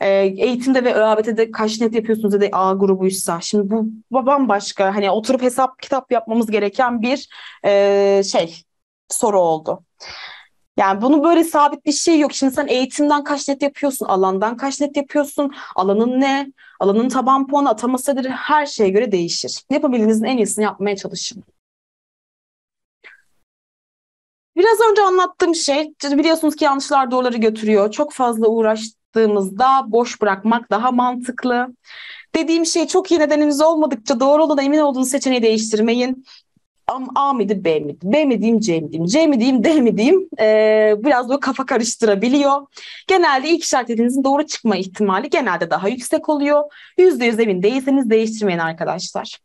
E, eğitimde ve ÖABT'de kaç net yapıyorsunuz ya da A grubuysa. Şimdi bu bambaşka, hani oturup hesap kitap yapmamız gereken bir e, şey soru oldu. Yani bunu böyle sabit bir şey yok. Şimdi sen eğitimden kaç net yapıyorsun, alandan kaç net yapıyorsun, alanın ne, alanın taban puanı, atama sayıları her şeye göre değişir. Yapabildiğinizin en iyisini yapmaya çalışın. Biraz önce anlattığım şey, biliyorsunuz ki yanlışlar doğruları götürüyor. Çok fazla uğraştığımızda boş bırakmak daha mantıklı. Dediğim şey, çok iyi nedeniniz olmadıkça doğru olana emin olduğunuz seçeneği değiştirmeyin. A mıydı, B miydi? B mi diyeyim, C mi diyeyim? C mi diyeyim, D mi diyeyim? Ee, biraz böyle kafa karıştırabiliyor. Genelde ilk işaretlediğinizin doğru çıkma ihtimali genelde daha yüksek oluyor. yüzde yüz emin değilseniz değiştirmeyin arkadaşlar.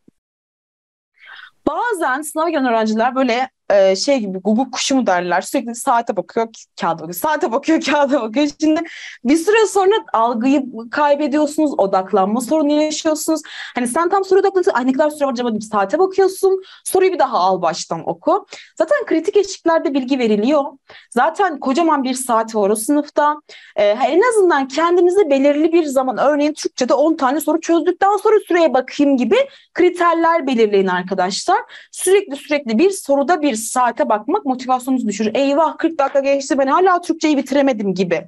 Bazen sınava gelen öğrenciler böyle e, şey gibi, guguk kuşu mu derler, sürekli saate bakıyor, kağıda bakıyor, saate bakıyor, kağıda bakıyor. Şimdi bir süre sonra algıyı kaybediyorsunuz, odaklanma sorunu yaşıyorsunuz. Hani sen tam soruya odaklanıyorsun, ay ne kadar süre var acaba deyip saate bakıyorsun, soruyu bir daha al baştan oku. Zaten kritik eşiklerde bilgi veriliyor. Zaten kocaman bir saat var o sınıfta. E, en azından kendinize belirli bir zaman, örneğin Türkçe'de on tane soru çözdükten sonra süreye bakayım gibi kriterler belirleyin arkadaşlar. Sürekli sürekli bir soruda bir saate bakmak motivasyonunuzu düşürür. Eyvah kırk dakika geçti, ben hala Türkçeyi bitiremedim gibi.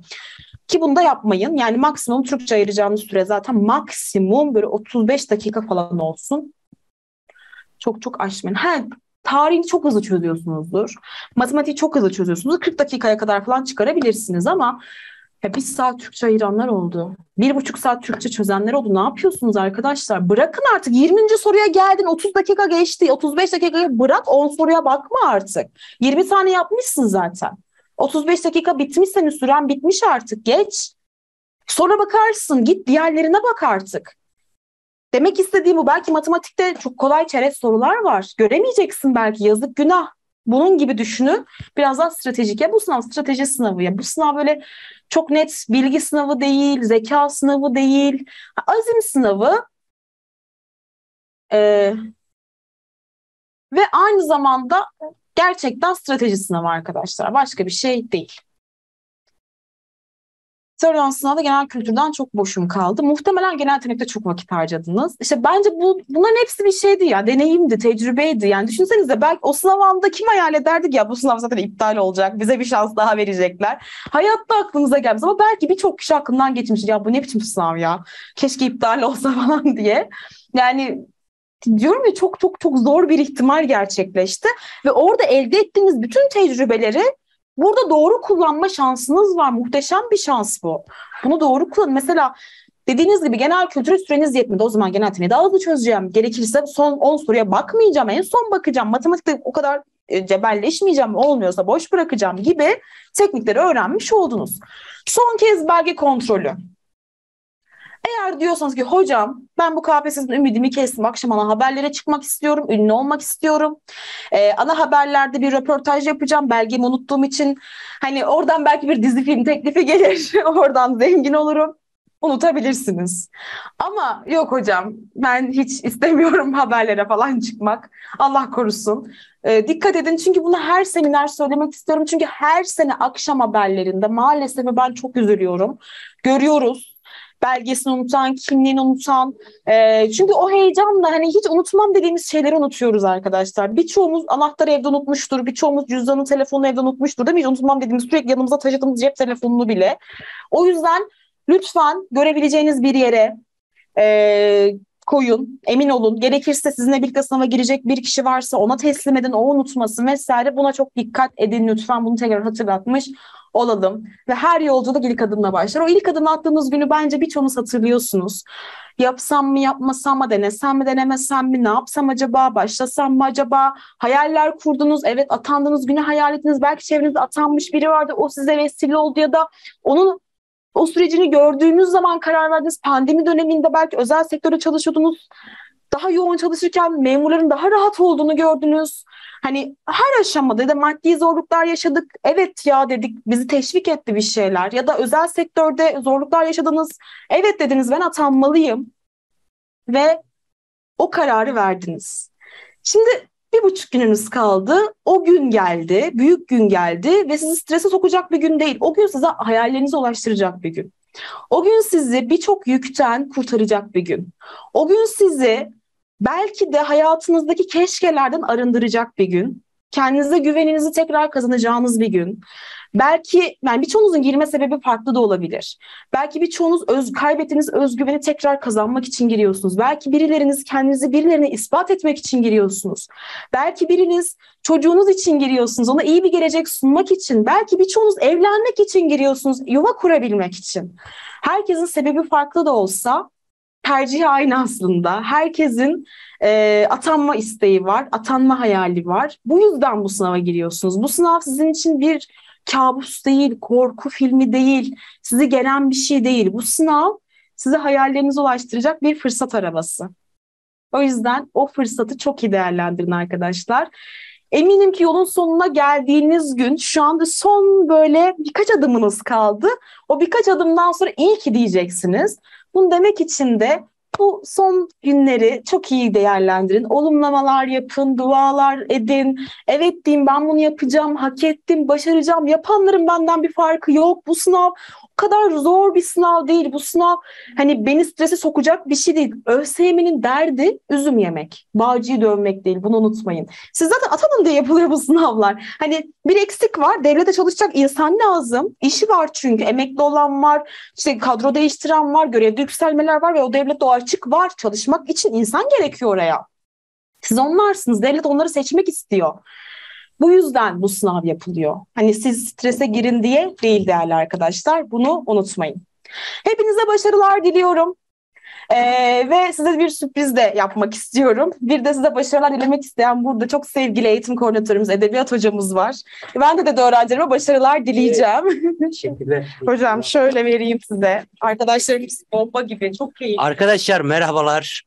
Ki bunu da yapmayın. Yani maksimum Türkçe ayıracağınız süre zaten maksimum böyle otuz beş dakika falan olsun. Çok çok aşmayın. Ha, tarihi çok hızlı çözüyorsunuzdur. Matematiği çok hızlı çözüyorsunuzdur. kırk dakikaya kadar falan çıkarabilirsiniz ama ya bir saat Türkçe ayıranlar oldu. Bir buçuk saat Türkçe çözenler oldu. Ne yapıyorsunuz arkadaşlar? Bırakın artık, yirminci soruya geldin, otuz dakika geçti, otuz beş dakika, bırak, on soruya bakma artık. yirmi tane yapmışsın zaten. otuz beş dakika bitmiş, senin süren bitmiş artık, geç. Sonra bakarsın, git diğerlerine bak artık. Demek istediğim bu. Belki matematikte çok kolay çerez sorular var. Göremeyeceksin belki, yazık, günah. Bunun gibi düşünün. Biraz daha stratejik. Ya bu sınav strateji sınavı. Ya bu sınav böyle çok net bilgi sınavı değil, zeka sınavı değil. Azim sınavı ee, ve aynı zamanda gerçekten strateji sınavı arkadaşlar. Başka bir şey değil. Teoriden sınavda genel kültürden çok boşum kaldı. Muhtemelen genel yetenekte çok vakit harcadınız. İşte bence bu, bunların hepsi bir şeydi ya. Deneyimdi, tecrübeydi. Yani düşünsenize, belki o sınav anında kim hayal ederdik ya, bu sınav zaten iptal olacak, bize bir şans daha verecekler. Hayatta aklımıza gelmez ama belki birçok kişi aklından geçmiştir. Ya bu ne biçim sınav ya, keşke iptal olsa falan diye. Yani diyorum ya, çok çok çok zor bir ihtimal gerçekleşti. Ve orada elde ettiğiniz bütün tecrübeleri burada doğru kullanma şansınız var. Muhteşem bir şans bu. Bunu doğru kullanın. Mesela dediğiniz gibi genel kültüre süreniz yetmedi. O zaman genel yeteneği daha hızlı çözeceğim. Gerekirse son on soruya bakmayacağım. En son bakacağım. Matematikte o kadar cebelleşmeyeceğim. Olmuyorsa boş bırakacağım gibi teknikleri öğrenmiş oldunuz. Son kez belge kontrolü. Eğer diyorsanız ki hocam ben bu K P S S'nin ümidimi kestim, akşam ana haberlere çıkmak istiyorum, ünlü olmak istiyorum. Ee, ana haberlerde bir röportaj yapacağım, belgemi unuttuğum için hani oradan belki bir dizi film teklifi gelir, oradan zengin olurum. Unutabilirsiniz. Ama yok hocam ben hiç istemiyorum haberlere falan çıkmak. Allah korusun. Ee, dikkat edin, çünkü bunu her seminer söylemek istiyorum. Çünkü her sene akşam haberlerinde maalesef ben çok üzülüyorum. Görüyoruz. Belgesini unutan, kimliğini unutan. E, çünkü o heyecanla hani hiç unutmam dediğimiz şeyleri unutuyoruz arkadaşlar. Birçoğumuz anahtarı evde unutmuştur. Birçoğumuz cüzdanı, telefonu evde unutmuştur. Değil mi? Hiç unutmam dediğimiz, sürekli yanımıza taşıdığımız cep telefonunu bile. O yüzden lütfen görebileceğiniz bir yere e, koyun. Emin olun. Gerekirse sizinle birlikte sınava girecek bir kişi varsa ona teslim edin. O unutmasın vesaire. Buna çok dikkat edin lütfen. Bunu tekrar hatırlatmış olalım. Ve her yolculuk ilk adımla başlar. O ilk adımı attığınız günü bence birçoğunuz hatırlıyorsunuz. Yapsam mı, yapmasam mı, denesem mi, denemesem mi, ne yapsam acaba, başlasam mı acaba? Hayaller kurdunuz, evet, atandığınız günü hayal ettiniz. Belki çevrenizde atanmış biri vardı, o size vesile oldu ya da onun o sürecini gördüğünüz zaman karar verdiniz. Pandemi döneminde belki özel sektörde çalışıyordunuz. Daha yoğun çalışırken memurların daha rahat olduğunu gördünüz. Hani her aşamada ya da maddi zorluklar yaşadık. Evet ya dedik, bizi teşvik etti bir şeyler. Ya da özel sektörde zorluklar yaşadınız. Evet dediniz, ben atanmalıyım. Ve o kararı verdiniz. Şimdi bir buçuk gününüz kaldı. O gün geldi. Büyük gün geldi. Ve sizi strese sokacak bir gün değil. O gün size hayallerinize ulaştıracak bir gün. O gün sizi birçok yükten kurtaracak bir gün. O gün sizi belki de hayatınızdaki keşkelerden arındıracak bir gün. Kendinize güveninizi tekrar kazanacağınız bir gün. Belki yani birçoğunuzun girme sebebi farklı da olabilir. Belki birçoğunuz öz, kaybettiğiniz özgüveni tekrar kazanmak için giriyorsunuz. Belki birileriniz kendinizi birilerine ispat etmek için giriyorsunuz. Belki biriniz çocuğunuz için giriyorsunuz. Ona iyi bir gelecek sunmak için. Belki birçoğunuz evlenmek için giriyorsunuz. Yuva kurabilmek için. Herkesin sebebi farklı da olsa tercih aynı aslında. Herkesin e, atanma isteği var, atanma hayali var. Bu yüzden bu sınava giriyorsunuz. Bu sınav sizin için bir kabus değil, korku filmi değil, size gelen bir şey değil. Bu sınav size hayallerinize ulaştıracak bir fırsat arabası. O yüzden o fırsatı çok iyi değerlendirin arkadaşlar. Eminim ki yolun sonuna geldiğiniz gün şu anda son böyle birkaç adımınız kaldı. O birkaç adımdan sonra iyi ki diyeceksiniz. Bunu demek için de bu son günleri çok iyi değerlendirin. Olumlamalar yapın, dualar edin. Evet diyeyim, ben bunu yapacağım, hak ettim, başaracağım. Yapanların benden bir farkı yok. Bu sınav o kadar zor bir sınav değil. Bu sınav hani beni strese sokacak bir şey değil. ÖSYM'nin derdi üzüm yemek, bağcıyı dövmek değil. Bunu unutmayın. Siz zaten atanın diye yapılıyor bu sınavlar. Hani bir eksik var. Devlete çalışacak insan lazım. İşi var çünkü. Emekli olan var, işte kadro değiştiren var, görevde yükselmeler var ve o devlet o açık var. Çalışmak için insan gerekiyor oraya. Siz onlarsınız. Devlet onları seçmek istiyor. Bu yüzden bu sınav yapılıyor. Hani siz strese girin diye değil değerli arkadaşlar. Bunu unutmayın. Hepinize başarılar diliyorum. Ee, ve size bir sürpriz de yapmak istiyorum. Bir de size başarılar dilemek isteyen burada çok sevgili eğitim koordinatörümüz, edebiyat hocamız var. Ben de de, de öğrencilerime başarılar dileyeceğim. Teşekkürler. Hocam şöyle vereyim size. Arkadaşlarımız bomba gibi, çok keyifli. Arkadaşlar merhabalar.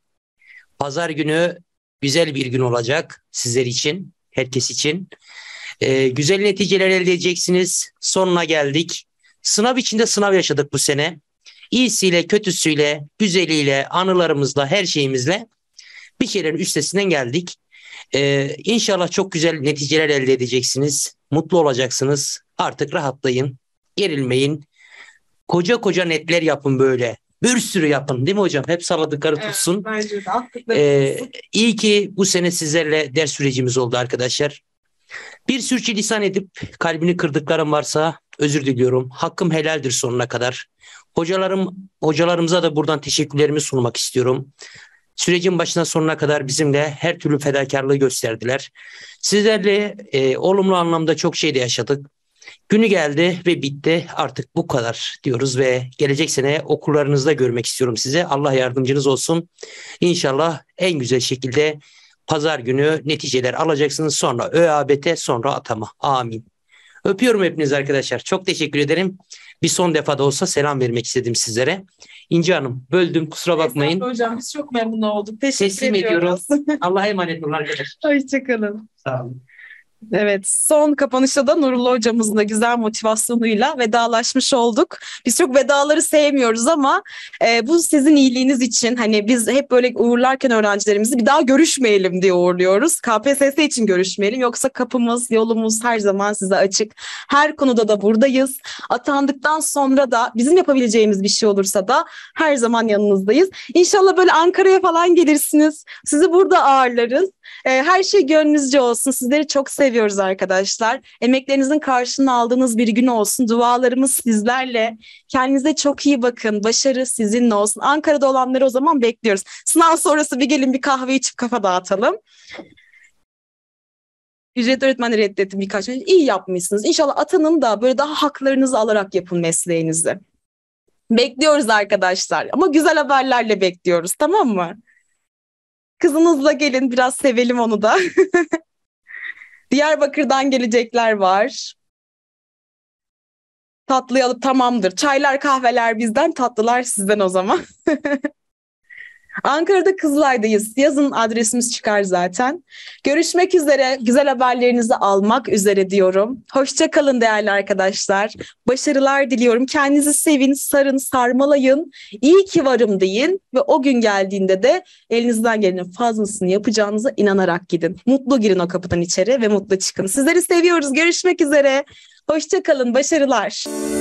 Pazar günü güzel bir gün olacak sizler için, herkes için. Ee, güzel neticeler elde edeceksiniz. Sonuna geldik. Sınav içinde sınav yaşadık bu sene. İyisiyle, kötüsüyle, güzeliyle, anılarımızla, her şeyimizle bir şeylerin üstesinden geldik. Ee, inşallah çok güzel neticeler elde edeceksiniz. Mutlu olacaksınız. Artık rahatlayın, gerilmeyin. Koca koca netler yapın böyle. Bir sürü yapın değil mi hocam? Hep salladıkları tutsun. Evet, ee, iyi ki bu sene sizlerle ders sürecimiz oldu arkadaşlar. Bir sürçülisan edip kalbini kırdıklarım varsa özür diliyorum. Hakkım helaldir sonuna kadar. Hocalarım, hocalarımıza da buradan teşekkürlerimi sunmak istiyorum. Sürecin başına sonuna kadar bizimle her türlü fedakarlığı gösterdiler. Sizlerle e, olumlu anlamda çok şey de yaşadık. Günü geldi ve bitti. Artık bu kadar diyoruz ve gelecek sene okullarınızda görmek istiyorum size. Allah yardımcınız olsun. İnşallah en güzel şekilde pazar günü neticeler alacaksınız. Sonra ÖABT, sonra atama. Amin. Öpüyorum hepiniz arkadaşlar. Çok teşekkür ederim. Bir son defa da olsa selam vermek istedim sizlere. İnci Hanım, böldüm, kusura bakmayın. Hocam biz çok memnun olduk. Teşekkür Teslim ediyoruz. ediyoruz. Allah'a emanet olun arkadaşlar. Hoşçakalın. Sağ olun. Evet, son kapanışta da Nurlu hocamızın da güzel motivasyonuyla vedalaşmış olduk. Biz çok vedaları sevmiyoruz ama e, bu sizin iyiliğiniz için, hani biz hep böyle uğurlarken öğrencilerimizi bir daha görüşmeyelim diye uğurluyoruz. K P S S için görüşmeyelim, yoksa kapımız, yolumuz her zaman size açık. Her konuda da buradayız. Atandıktan sonra da bizim yapabileceğimiz bir şey olursa da her zaman yanınızdayız. İnşallah böyle Ankara'ya falan gelirsiniz. Sizi burada ağırlarız. E, her şey gönlünüzce olsun. Sizleri çok seviyorum. Seviyoruz arkadaşlar. Emeklerinizin karşılığını aldığınız bir gün olsun. Dualarımız sizlerle. Kendinize çok iyi bakın. Başarı sizinle olsun. Ankara'da olanları o zaman bekliyoruz. Sınav sonrası bir gelin bir kahve içip kafa dağıtalım. Ücret öğretmeni reddetti birkaç önce. İyi yapmışsınız. İnşallah atanın da böyle daha haklarınızı alarak yapın mesleğinizi. Bekliyoruz arkadaşlar. Ama güzel haberlerle bekliyoruz, tamam mı? Kızınızla gelin, biraz sevelim onu da. Diyarbakır'dan gelecekler var. Tatlıyı alıp tamamdır. Çaylar, kahveler bizden, tatlılar sizden o zaman. Ankara'da Kızılay'dayız. Yazın, adresimiz çıkar zaten. Görüşmek üzere. Güzel haberlerinizi almak üzere diyorum. Hoşça kalın değerli arkadaşlar. Başarılar diliyorum. Kendinizi sevin, sarın, sarmalayın. İyi ki varım deyin ve o gün geldiğinde de elinizden gelenin fazlasını yapacağınıza inanarak gidin. Mutlu girin o kapıdan içeri ve mutlu çıkın. Sizleri seviyoruz. Görüşmek üzere. Hoşça kalın. Başarılar.